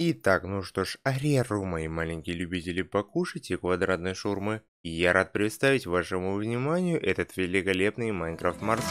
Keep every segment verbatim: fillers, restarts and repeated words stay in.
Итак, ну что ж, ареру, мои маленькие любители покушать и квадратной шаурмы. Я рад представить вашему вниманию этот великолепный Minecraft Mars.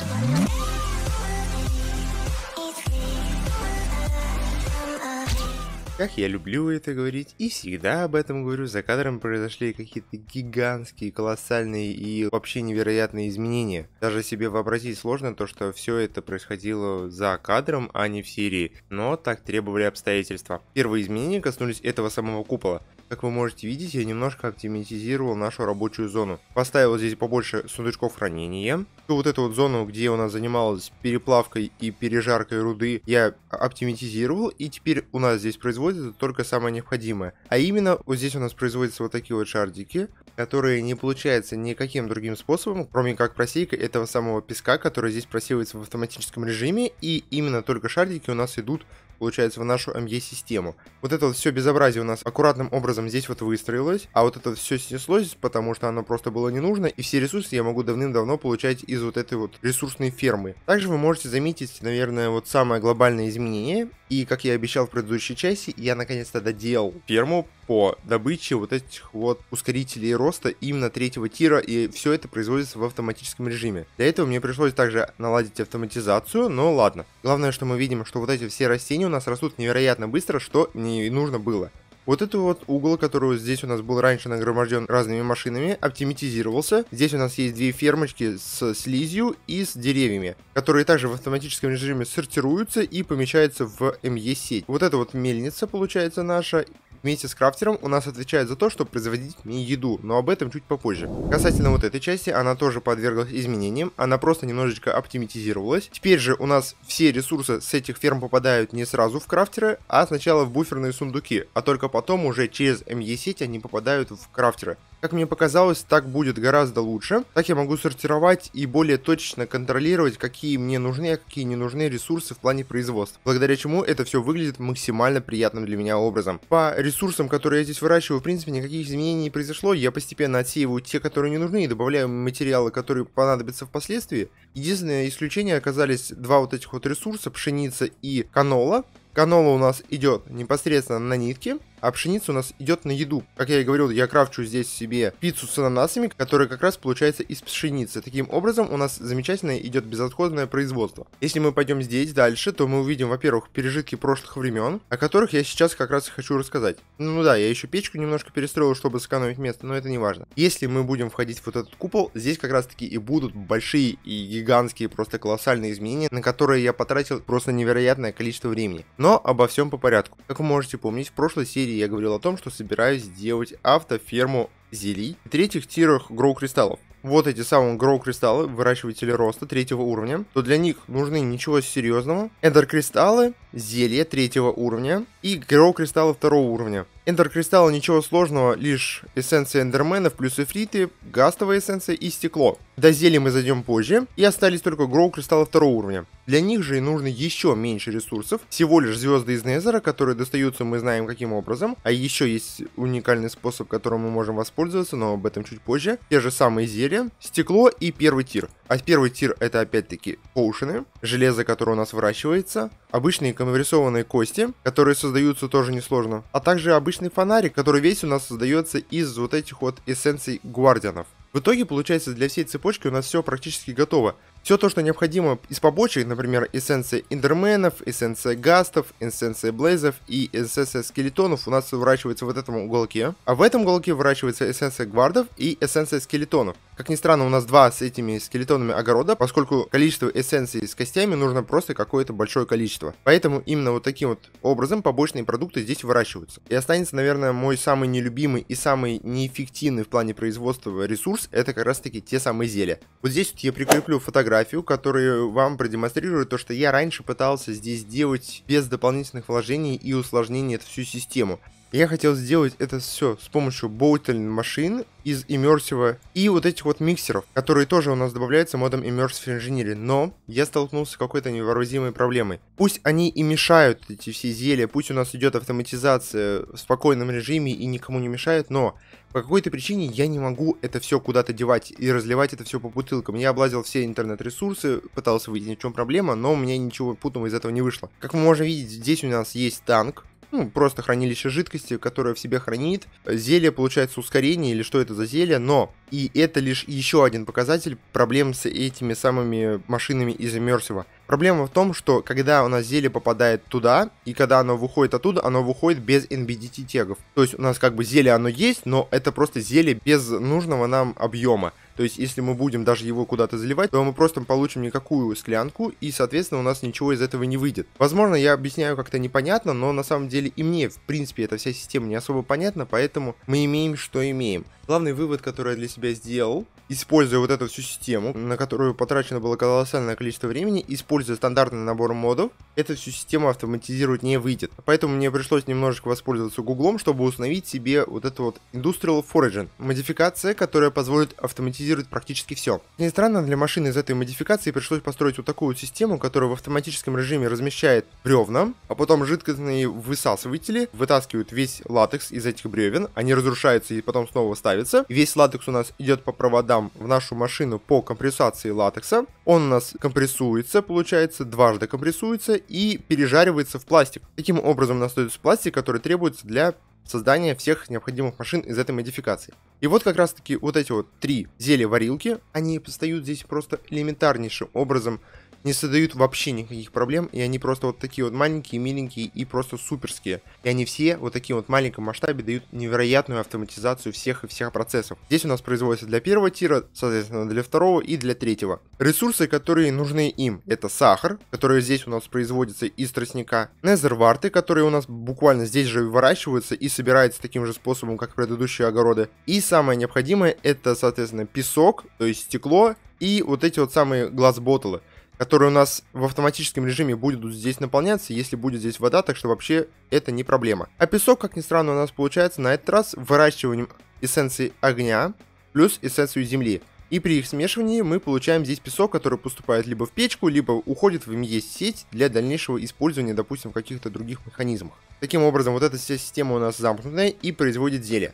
Как я люблю это говорить и всегда об этом говорю, за кадром произошли какие-то гигантские, колоссальные и вообще невероятные изменения. Даже себе вообразить сложно то, что все это происходило за кадром, а не в Сирии, но так требовали обстоятельства. Первые изменения коснулись этого самого купола. Как вы можете видеть, я немножко оптимизировал нашу рабочую зону. Поставил здесь побольше сундучков хранения. И вот эту вот зону, где у нас занималась переплавкой и пережаркой руды, я оптимизировал. И теперь у нас здесь производится только самое необходимое. А именно, вот здесь у нас производятся вот такие вот шардики, которые не получаются никаким другим способом, кроме как просейка этого самого песка, который здесь просеивается в автоматическом режиме. И именно только шардики у нас идут, получается, в нашу эм и-систему. Вот это вот все безобразие у нас аккуратным образом здесь вот выстроилось, а вот это все снеслось, потому что оно просто было не нужно, и все ресурсы я могу давным-давно получать из вот этой вот ресурсной фермы. Также вы можете заметить, наверное, вот самое глобальное изменение, и как я обещал в предыдущей части, я наконец-то доделал ферму по добыче вот этих вот ускорителей роста именно третьего тира, и все это производится в автоматическом режиме. Для этого мне пришлось также наладить автоматизацию, но ладно. Главное, что мы видим, что вот эти все растения у нас растут невероятно быстро, что не нужно было. Вот этот вот угол, который здесь у нас был раньше нагроможден разными машинами, оптимизировался. Здесь у нас есть две фермочки с слизью и с деревьями, которые также в автоматическом режиме сортируются и помещаются в эм и-сеть. Вот эта вот мельница, получается, наша, вместе с крафтером у нас отвечает за то, чтобы производить мне еду, но об этом чуть попозже. Касательно вот этой части, она тоже подверглась изменениям, она просто немножечко оптимизировалась. Теперь же у нас все ресурсы с этих ферм попадают не сразу в крафтеры, а сначала в буферные сундуки, а только потом уже через эм и-сеть они попадают в крафтеры. Как мне показалось, так будет гораздо лучше. Так я могу сортировать и более точечно контролировать, какие мне нужны, а какие не нужны ресурсы в плане производства. Благодаря чему это все выглядит максимально приятным для меня образом. По ресурсам, которые я здесь выращиваю, в принципе, никаких изменений не произошло. Я постепенно отсеиваю те, которые не нужны, и добавляю материалы, которые понадобятся впоследствии. Единственное исключение оказались два вот этих вот ресурса, пшеница и канола. Канола у нас идет непосредственно на нитки, а пшеница у нас идет на еду. Как я и говорил, я крафчу здесь себе пиццу с ананасами, которая как раз получается из пшеницы. Таким образом, у нас замечательно идет безотходное производство. Если мы пойдем здесь дальше, то мы увидим, во-первых, пережитки прошлых времен, о которых я сейчас как раз и хочу рассказать. Ну да, я еще печку немножко перестроил, чтобы сэкономить место, но это не важно. Если мы будем входить в вот этот купол, здесь как раз таки и будут большие и гигантские, просто колоссальные изменения, на которые я потратил просто невероятное количество времени. Но обо всем по порядку. Как вы можете помнить, в прошлой серии я говорил о том, что собираюсь сделать автоферму зелий и третьих тирах гроу-кристаллов. Вот эти самые гроу-кристаллы, выращиватели роста третьего уровня, то для них нужны ничего серьезного. Эндер-кристаллы, зелья третьего уровня и гроу-кристаллы второго уровня. Эндер-кристаллы ничего сложного, лишь эссенция эндерменов плюс эфриты, гастовая эссенция и стекло. До зелий мы зайдем позже, и остались только гроу-кристаллы второго уровня. Для них же и нужно еще меньше ресурсов, всего лишь звезды из Незера, которые достаются мы знаем каким образом, а еще есть уникальный способ, которым мы можем воспользоваться, но об этом чуть позже. Те же самые зелья, стекло и первый тир. А первый тир это опять-таки поушены, железо, которое у нас выращивается, обычные конверсованные кости, которые создаются тоже несложно, а также обычный фонарик, который весь у нас создается из вот этих вот эссенций гвардианов. В итоге, получается, для всей цепочки у нас все практически готово. Все то, что необходимо из побочек, например, эссенция эндерменов, эссенция гастов, эссенция блейзов и эссенция скелетонов у нас выращивается в этом уголке. А в этом уголке выращивается эссенция гвардов и эссенция скелетонов. Как ни странно, у нас два с этими скелетонами огорода, поскольку количество эссенций с костями нужно просто какое-то большое количество. Поэтому именно вот таким вот образом побочные продукты здесь выращиваются. И останется, наверное, мой самый нелюбимый и самый неэффективный в плане производства ресурс, это как раз таки те самые зелья. Вот здесь вот я прикреплю фотографию, которые вам продемонстрируют то, что я раньше пытался здесь делать без дополнительных вложений и усложнений эту всю систему. Я хотел сделать это все с помощью боутельных машин из Immersive и вот этих вот миксеров, которые тоже у нас добавляются модом Immersive Engineering, но я столкнулся с какой-то невооружимой проблемой. Пусть они и мешают эти все зелья, пусть у нас идет автоматизация в спокойном режиме и никому не мешает, но по какой-то причине я не могу это все куда-то девать и разливать это все по бутылкам. Я облазил все интернет-ресурсы, пытался выяснить, в чем проблема, но у меня ничего путного из этого не вышло. Как мы можем видеть, здесь у нас есть танк, ну, просто хранилище жидкости, которое в себе хранит зелье, получается, ускорение или что это за зелье, но и это лишь еще один показатель проблем с этими самыми машинами из Immersive. Проблема в том, что когда у нас зелье попадает туда, и когда оно выходит оттуда, оно выходит без эн би ди ти тегов. То есть у нас как бы зелье оно есть, но это просто зелье без нужного нам объема. То есть если мы будем даже его куда-то заливать, то мы просто получим никакую склянку, и соответственно у нас ничего из этого не выйдет. Возможно, я объясняю как-то непонятно, но на самом деле и мне в принципе эта вся система не особо понятна, поэтому мы имеем что имеем. Главный вывод, который я для себя сделал, используя вот эту всю систему, на которую потрачено было колоссальное количество времени, используя стандартный набор модов, эту всю систему автоматизировать не выйдет. Поэтому мне пришлось немножечко воспользоваться гуглом, чтобы установить себе вот это вот Industrial Foregoing, модификация, которая позволит автоматизировать практически все. Не странно, для машины из этой модификации пришлось построить вот такую вот систему, которая в автоматическом режиме размещает бревна, а потом жидкостные высасыватели вытаскивают весь латекс из этих бревен, они разрушаются и потом снова ставят. Весь латекс у нас идет по проводам в нашу машину по компрессации латекса. Он у нас компрессуется, получается, дважды компрессуется и пережаривается в пластик. Таким образом у нас остается пластик, который требуется для создания всех необходимых машин из этой модификации. И вот как раз таки вот эти вот три зелья-варилки, они постают здесь просто элементарнейшим образом, не создают вообще никаких проблем, и они просто вот такие вот маленькие, миленькие и просто суперские. И они все вот такие вот в маленьком масштабе дают невероятную автоматизацию всех и всех процессов. Здесь у нас производится для первого тира, соответственно для второго и для третьего. Ресурсы, которые нужны им, это сахар, который здесь у нас производится из тростника, незерварты, которые у нас буквально здесь же выращиваются и собираются таким же способом, как предыдущие огороды. И самое необходимое это, соответственно, песок, то есть стекло и вот эти вот самые глаз-боттлы, которые у нас в автоматическом режиме будут здесь наполняться, если будет здесь вода, так что вообще это не проблема. А песок, как ни странно, у нас получается на этот раз выращиванием эссенции огня плюс эссенцию земли. И при их смешивании мы получаем здесь песок, который поступает либо в печку, либо уходит в эм и-сеть для дальнейшего использования, допустим, в каких-то других механизмах. Таким образом, вот эта вся система у нас замкнутая и производит зелье.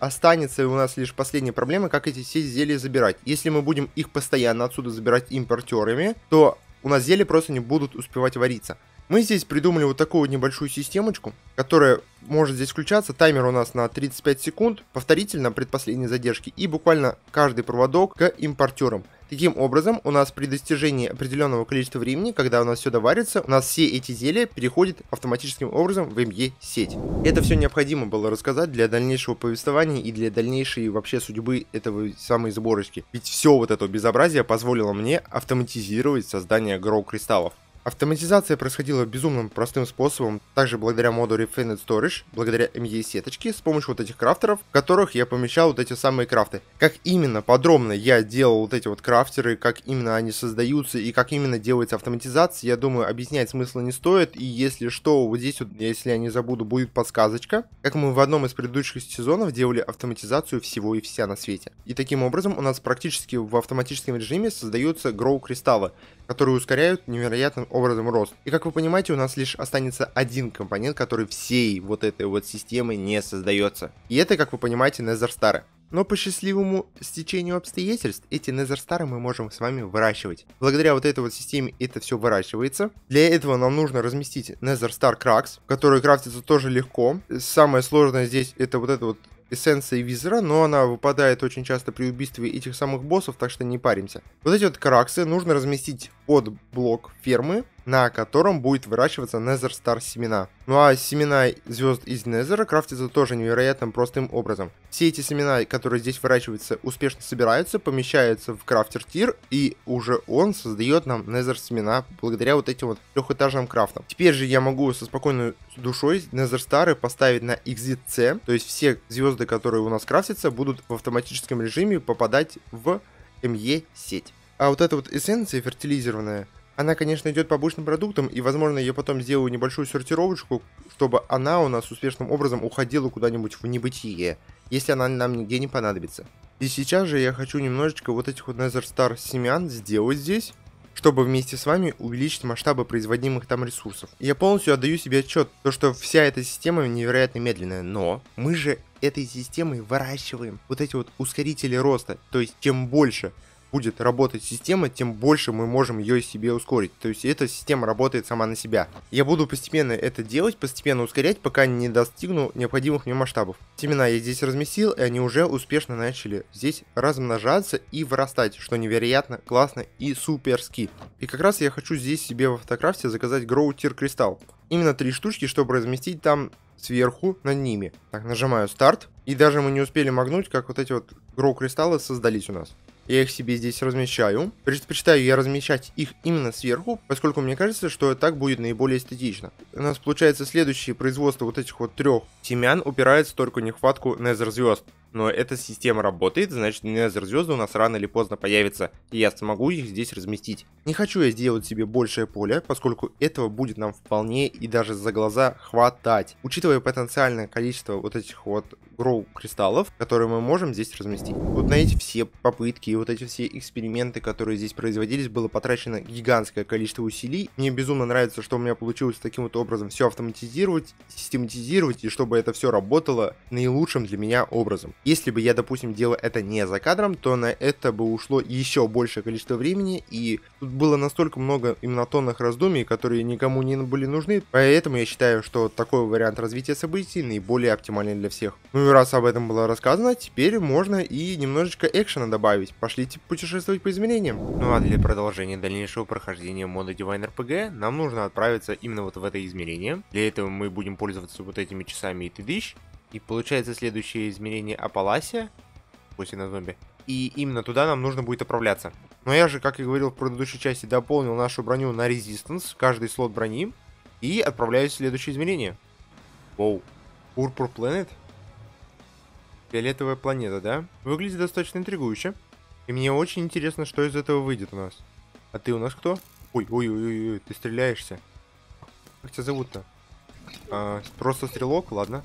Останется у нас лишь последняя проблема, как эти все зелья забирать. Если мы будем их постоянно отсюда забирать импортерами, то у нас зелья просто не будут успевать вариться. Мы здесь придумали вот такую небольшую системочку, которая может здесь включаться. Таймер у нас на тридцать пять секунд, повторитель на предпоследней задержке и буквально каждый проводок к импортерам. Таким образом, у нас при достижении определенного количества времени, когда у нас все доварится, у нас все эти зелья переходят автоматическим образом в эм и-сеть. Это все необходимо было рассказать для дальнейшего повествования и для дальнейшей вообще судьбы этого самой сборочки. Ведь все вот это безобразие позволило мне автоматизировать создание гроу-кристаллов. Автоматизация происходила безумным простым способом, также благодаря моду Refined Storage, благодаря эм и-сеточке, с помощью вот этих крафтеров, в которых я помещал вот эти самые крафты. Как именно подробно я делал вот эти вот крафтеры, как именно они создаются и как именно делается автоматизация, я думаю, объяснять смысла не стоит. И если что, вот здесь вот, если я не забуду, будет подсказочка, как мы в одном из предыдущих сезонов делали автоматизацию всего и вся на свете. И таким образом у нас практически в автоматическом режиме создаются гроу-кристаллы, которые ускоряют невероятным образом рост. И как вы понимаете, у нас лишь останется один компонент, который всей вот этой вот системы не создается. И это, как вы понимаете, Nether Star. Но по счастливому стечению обстоятельств эти Nether Star мы можем с вами выращивать. Благодаря вот этой вот системе это все выращивается. Для этого нам нужно разместить Nether Star Cracks, которые крафтятся тоже легко. Самое сложное здесь это вот это вот эссенция визера, но она выпадает очень часто при убийстве этих самых боссов, так что не паримся. Вот эти вот краксы нужно разместить под блок фермы, на котором будет выращиваться Nether Star семена. Ну а семена звезд из Незера крафтятся тоже невероятным простым образом. Все эти семена, которые здесь выращиваются, успешно собираются, помещаются в крафтер-тир, и уже он создает нам Nether семена благодаря вот этим вот трехэтажным крафтам. Теперь же я могу со спокойной душой Nether Star поставить на Exit C, то есть все звезды, которые у нас крафтятся, будут в автоматическом режиме попадать в эм и-сеть. А вот эта вот эссенция фертилизированная, она, конечно, идет по обычным продуктам, и, возможно, я потом сделаю небольшую сортировочку, чтобы она у нас успешным образом уходила куда-нибудь в небытие, если она нам нигде не понадобится. И сейчас же я хочу немножечко вот этих вот Nether Star семян сделать здесь, чтобы вместе с вами увеличить масштабы производимых там ресурсов. Я полностью отдаю себе отчет, то что вся эта система невероятно медленная, но мы же этой системой выращиваем вот эти вот ускорители роста, то есть чем больше будет работать система, тем больше мы можем ее себе ускорить. То есть эта система работает сама на себя. Я буду постепенно это делать, постепенно ускорять, пока не достигну необходимых мне масштабов. Семена я здесь разместил, и они уже успешно начали здесь размножаться и вырастать, что невероятно классно и суперски. И как раз я хочу здесь себе в автокрафте заказать гроутер кристалл. Именно три штучки, чтобы разместить там сверху над ними. Так, нажимаю старт. И даже мы не успели моргнуть, как вот эти вот гроу кристаллы создались у нас. Я их себе здесь размещаю. Предпочитаю я размещать их именно сверху, поскольку мне кажется, что так будет наиболее эстетично. У нас получается следующее производство вот этих вот трех семян упирается только в нехватку Nether звезд. Но эта система работает, значит Nether звезды у нас рано или поздно появятся, и я смогу их здесь разместить. Не хочу я сделать себе большее поле, поскольку этого будет нам вполне и даже за глаза хватать, учитывая потенциальное количество вот этих вот гроу кристаллов, которые мы можем здесь разместить. Вот на эти все попытки и вот эти все эксперименты, которые здесь производились, было потрачено гигантское количество усилий. Мне безумно нравится, что у меня получилось таким вот образом все автоматизировать, систематизировать, и чтобы это все работало наилучшим для меня образом. Если бы я, допустим, делал это не за кадром, то на это бы ушло еще большее количество времени, и тут было настолько много и монотонных раздумий, которые никому не были нужны, поэтому я считаю, что такой вариант развития событий наиболее оптимальный для всех. Ну и раз об этом было рассказано, теперь можно и немножечко экшена добавить. Пошлите путешествовать по измерениям. Ну а для продолжения дальнейшего прохождения мода Divine ар пи джи нам нужно отправиться именно вот в это измерение. Для этого мы будем пользоваться вот этими часами и тыдыщ. И получается следующее измерение Апалахия, пусть и на зомби. И именно туда нам нужно будет отправляться. Но я же, как и говорил в предыдущей части, дополнил нашу броню на резистанс, каждый слот брони. И отправляюсь в следующее измерение. Воу. Purple Planet? Фиолетовая планета, да? Выглядит достаточно интригующе. И мне очень интересно, что из этого выйдет у нас. А ты у нас кто? Ой, ой, ой, ой, ой, ты стреляешься. Как тебя зовут-то? А, просто стрелок, ладно.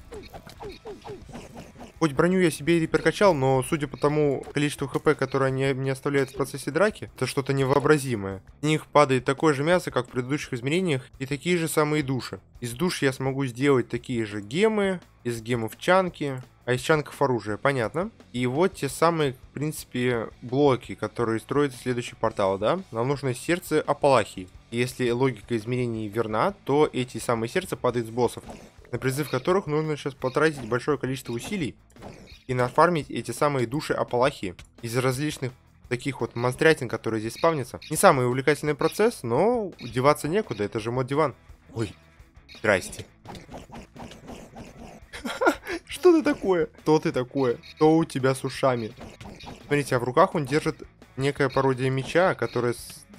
Хоть броню я себе и перекачал, но судя по тому количеству хп, которое они мне оставляют в процессе драки, это что-то невообразимое. С них падает такое же мясо, как в предыдущих измерениях, и такие же самые души. Из душ я смогу сделать такие же гемы, из гемов чанки, а из чанков оружие, понятно. И вот те самые, в принципе, блоки, которые строят следующий портал, да? Нам нужно сердце Апалахии. Если логика измерений верна, то эти самые сердца падают с боссов, на призыв которых нужно сейчас потратить большое количество усилий и нафармить эти самые души Апалахии из различных таких вот монстрятин, которые здесь спавнятся. Не самый увлекательный процесс, но деваться некуда, это же мод диван. Ой, здрасте. Что ты такое? Что ты такое? Что у тебя с ушами? Смотрите, а в руках он держит некая пародия меча, которая...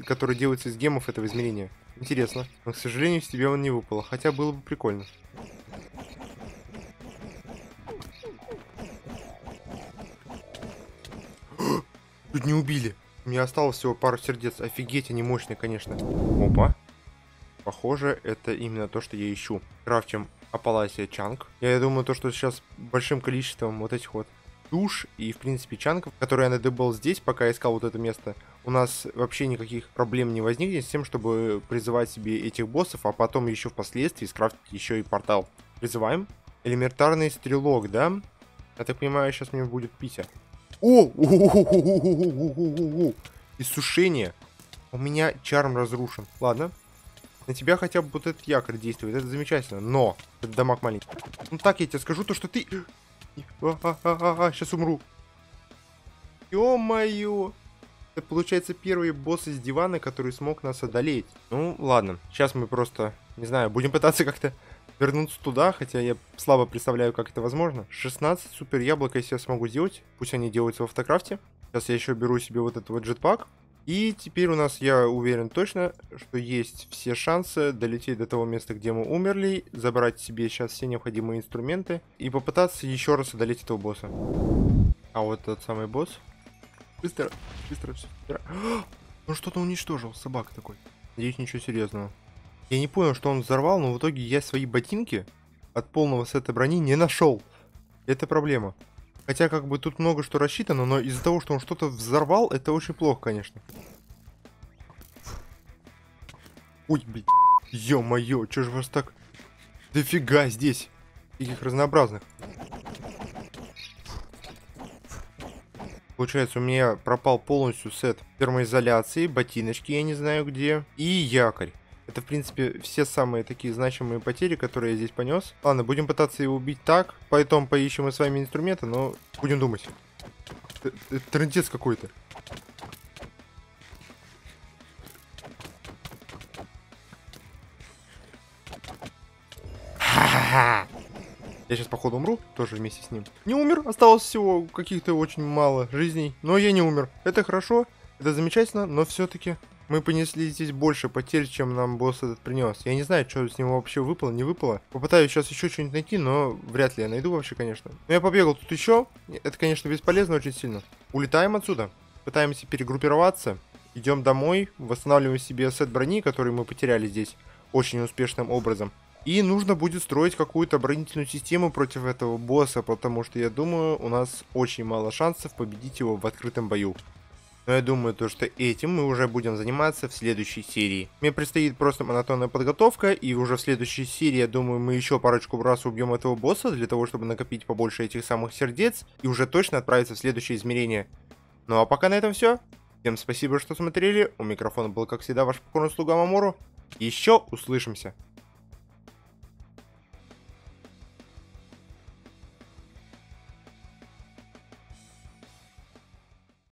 который делается из гемов этого измерения. Интересно. Но, к сожалению, с тебя он не выпал. Хотя было бы прикольно. Тут не убили. У меня осталось всего пару сердец. Офигеть, они мощные, конечно. Опа. Похоже, это именно то, что я ищу. Крафтим Апалахия чанк. Я думаю, то, что сейчас большим количеством вот этих вот душ и, в принципе, чанков, которые я надыбал здесь, пока я искал вот это место, у нас вообще никаких проблем не возникнет с тем, чтобы призывать себе этих боссов, а потом еще впоследствии скрафтить еще и портал. Призываем. Элементарный стрелок, да? Я так понимаю, сейчас мне будет пися. О! Иссушение. У меня чарм разрушен. Ладно. На тебя хотя бы вот этот якорь действует. Это замечательно. Но! Этот дамаг маленький. Ну так я тебе скажу, то что ты... А-а-а-а-а, сейчас умру. Ё-моё. Это получается первый босс из дивана, который смог нас одолеть. Ну ладно, сейчас мы просто, не знаю, будем пытаться как-то вернуться туда, хотя я слабо представляю, как это возможно. шестнадцать супер яблоко, если я смогу сделать, пусть они делаются в автокрафте. Сейчас я еще беру себе вот этот вот джетпак. И теперь у нас, я уверен точно, что есть все шансы долететь до того места, где мы умерли, забрать себе сейчас все необходимые инструменты и попытаться еще раз одолеть этого босса. А вот тот самый босс. Быстро, быстро, все. Он что-то уничтожил, собака такой. Надеюсь, ничего серьезного. Я не понял, что он взорвал, но в итоге я свои ботинки от полного сета брони не нашел. Это проблема. Хотя как бы тут много что рассчитано, но из-за того, что он что-то взорвал, это очень плохо, конечно. Ой, блядь. Ё-моё, чё же вас так дофига здесь? Таких разнообразных. Получается, у меня пропал полностью сет термоизоляции, ботиночки я не знаю где и якорь. Это, в принципе, все самые такие значимые потери, которые я здесь понес. Ладно, будем пытаться его убить так. Потом поищем мы с вами инструменты, но будем думать. Это трындец какой-то. Ха-ха-ха. Я сейчас, походу, умру, тоже вместе с ним. Не умер, осталось всего каких-то очень мало жизней, но я не умер. Это хорошо, это замечательно, но все-таки мы понесли здесь больше потерь, чем нам босс этот принес. Я не знаю, что с него вообще выпало, не выпало. Попытаюсь сейчас еще что-нибудь найти, но вряд ли я найду вообще, конечно. Но я побегал тут еще, это, конечно, бесполезно очень сильно. Улетаем отсюда, пытаемся перегруппироваться, идем домой, восстанавливаем себе сет брони, который мы потеряли здесь очень успешным образом. И нужно будет строить какую-то оборонительную систему против этого босса, потому что, я думаю, у нас очень мало шансов победить его в открытом бою. Но я думаю, то, что этим мы уже будем заниматься в следующей серии. Мне предстоит просто монотонная подготовка, и уже в следующей серии, я думаю, мы еще парочку раз убьем этого босса, для того, чтобы накопить побольше этих самых сердец, и уже точно отправиться в следующее измерение. Ну а пока на этом все. Всем спасибо, что смотрели. У микрофона был, как всегда, ваш покорный слуга Мамору. Еще услышимся.